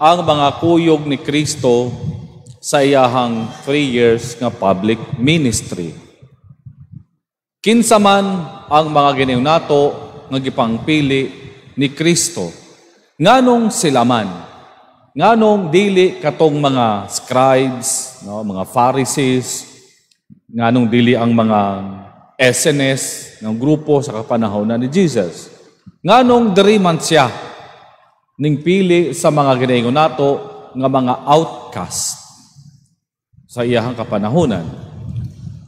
ang mga kuyog ni Kristo sa iyahang 3 years nga public ministry. Kinsa man ang mga giniw nato nga gipangpili ni Kristo. Nganong sila man? Nganong dili katong mga scribes, no, mga Pharisees, nganong dili ang mga SNS ng grupo sa kapanahon na ni Jesus? Nganong diri man siya ning pili sa mga giniw nato nga mga outcast sa iyahang kapanahonan?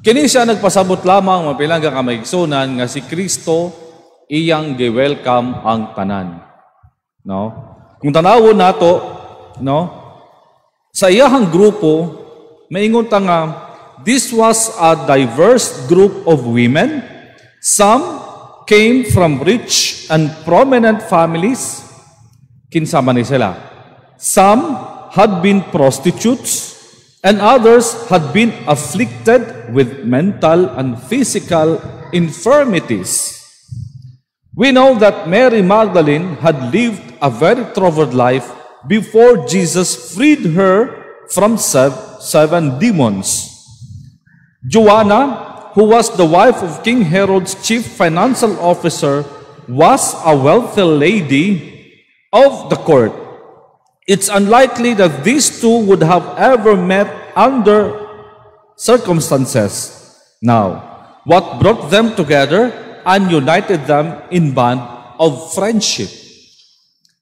Kini siya nagpasabot lamang mapilangga ka maigsunan nga si Kristo iyang gi-welcome ang tanan. No? Kung tanawon nato, no, sa iyang grupo maingon ta nga this was a diverse group of women. Some came from rich and prominent families. Kinsa man ni sila? Some had been prostitutes, and others had been afflicted with mental and physical infirmities. We know that Mary Magdalene had lived a very troubled life before Jesus freed her from 7 demons. Joanna, who was the wife of King Herod's chief financial officer, was a wealthy lady of the court. It's unlikely that these two would have ever met under circumstances. Now, what brought them together and united them in bond of friendship?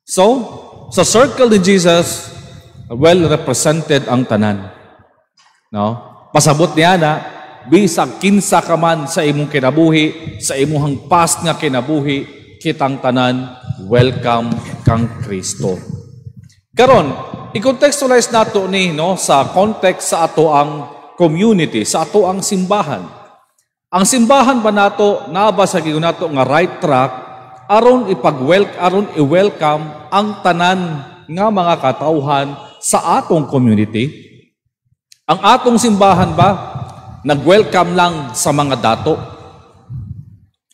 So, sa circle ni Jesus, well represented ang tanan. No? Pasabot niya na, bisag kinsa ka man sa imong kinabuhi, sa imong past nga kinabuhi, kitang tanan, welcome kang Kristo. Karon, i-contextualize nato ni, no, sa context sa ato ang community, sa ato ang simbahan. Ang simbahan ba nato naaba sa gigo nato nga right track aron i-welcome ang tanan nga mga katauhan sa atong community? Ang atong simbahan ba nag-welcome lang sa mga dato?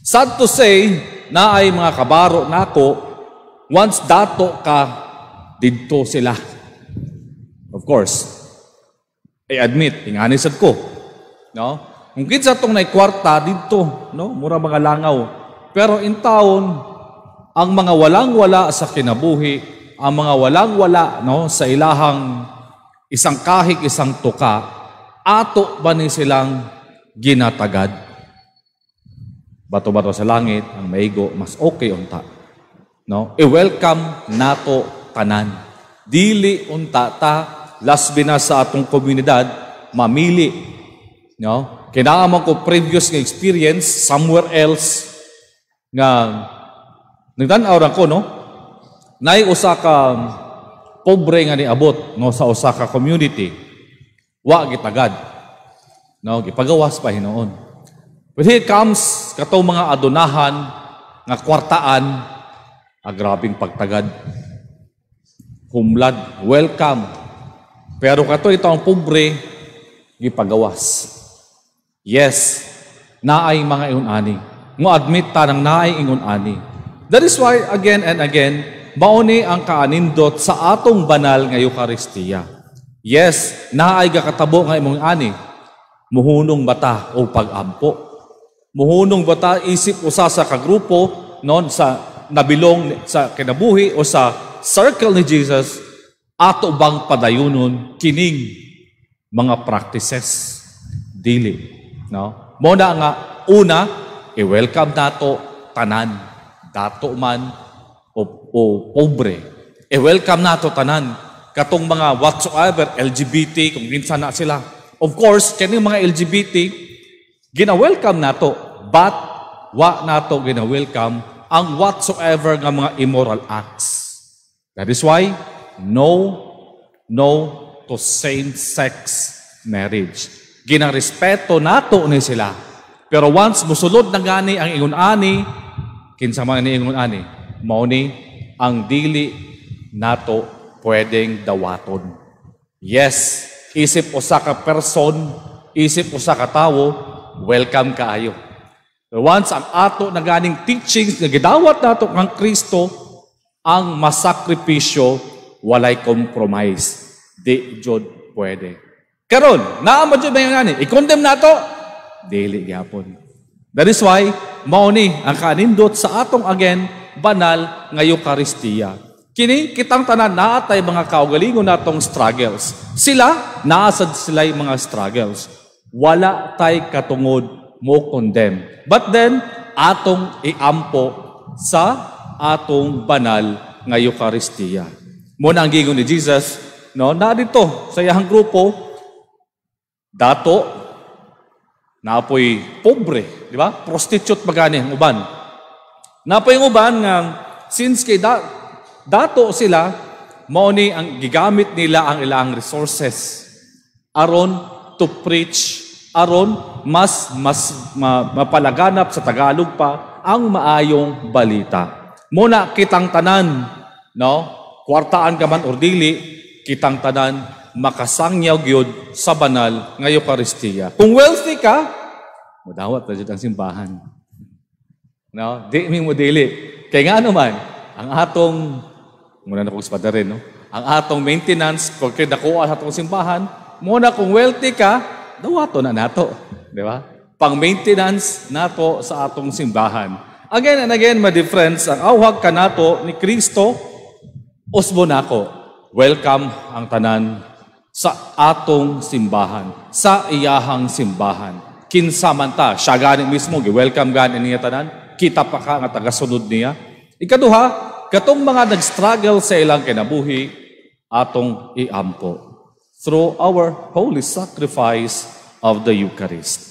Sad to say, na ay mga kabaro nako, once dato ka, dito sila. Of course, I admit, inganisad ko. No? Kung kinsa itong naikwarta, dito, no? Mura mga langaw. Pero in town, ang mga walang-wala sa kinabuhi, ang mga walang-wala, no, sa ilahang isang kahig, isang tuka, ato ba ni silang ginatagad? Bato-bato sa langit, ang maigo, mas okay unta. No? I-welcome nato tanan. Dili unta ta lasbi na sa atong komunidad mamili, no? Kinaaman ko previous nga experience somewhere else nga nagtan-aw ra ko, no, nay usa ka pobre nga niabot, no, sa usa ka community. Wa gitagad, no, gipagawas pa hinuon. But here comes katong mga adunahan nga kwartaan, agrabing pagtagad. Humlad, welcome. Pero kato ito ang pobre, gipagawas. Yes, naay mga ingon-ani. Mo admit tanang naay ingon-ani. That is why again and again, mauni ang kaanindot sa atong banal nga Eucharistia. Yes, naay gakatabo nga imong ani. Muhunong bata o pagampo. Muhunong bata isip usa sa kagrupo non sa nabilong sa kinabuhi o sa circle ni Jesus, ato bang padayunon kining mga practices? Dili, no? Muna nga, una, i-welcome nato tanan, dato man o pobre. I-welcome nato tanan, katong mga whatsoever, LGBT, kung minsan na sila. Of course, kaning mga LGBT, gina-welcome nato, but wa nato gina-welcome ang whatsoever ng mga immoral acts. That is why, no to same-sex marriage. Ginarespeto nato ni sila. Pero once musulod na gani ang ingon-ani, kinsa man ni ingon-ani, mao ni ang dili nato pwedeng dawaton. Yes, isip usa ka person, isip usa ka tawo, welcome kaayo. Pero once ang ato na ganing teachings na gidawat nato ang Kristo, ang masakripisyo walay compromise. Di jod pwede. Karon, naamad jod na yung ani. I-condemn na ito. Dili gyapon. That is why, mauni ang kanindot sa atong again, banal nga Eucharistia. Kini kitang tanan naatay mga kaugalingon natong struggles. Sila, naasad sila'y mga struggles. Wala tay katungod mo condemn. But then, atong iampo sa atong banal nga Eucharistia. Muna ang gigon ni Jesus, no, na dito sa iyang grupo, dato, napoy pobre, di ba? Prostitute magani ang uban. Napoy ang uban nga, since kay dato sila, mauni ang gigamit nila ang ilang resources. Aron to preach, aron mas mapalaganap sa Tagalog pa ang maayong balita. Muna kitang tanan, no? Kwartaan ka man or dili, kitang tanan makasangyaw gyud sa banal nga Eucharistia. Kung wealthy ka, mudawat na jud ang simbahan. No, di mi mo dili. Kay ngano man ang atong muna na pagspada rin, no? Ang atong maintenance kung kay dakuha sa atong simbahan, muna kung wealthy ka, dawato na nato, di ba? Pang-maintenance nato sa atong simbahan. Again and again, my difference ang awag kanato ni Kristo usbo nako. Welcome ang tanan sa atong simbahan, sa iyahang simbahan. Kinsamanta, siya gani mismo, welcome gani niya tanan, kita pa ka nga tagasunod niya. Ikaduha, katong mga nag-struggle sa ilang kinabuhi, atong iampo through our holy sacrifice of the Eucharist.